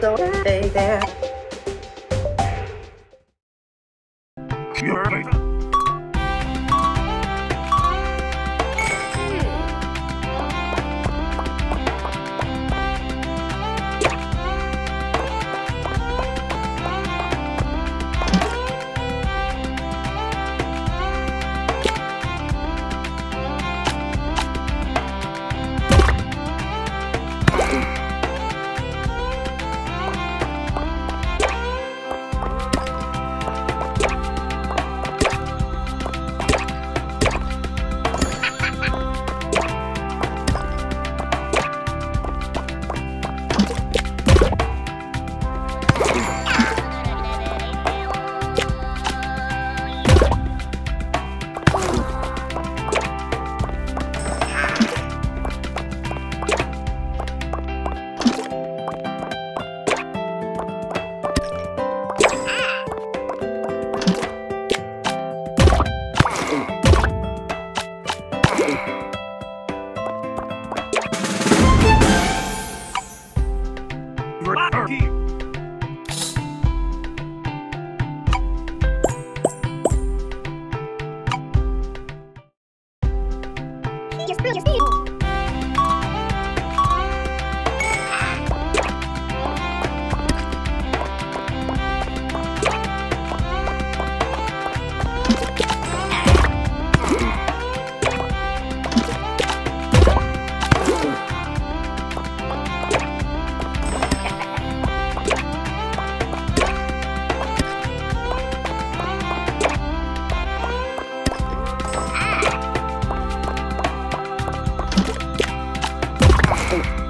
so stay there. Oh.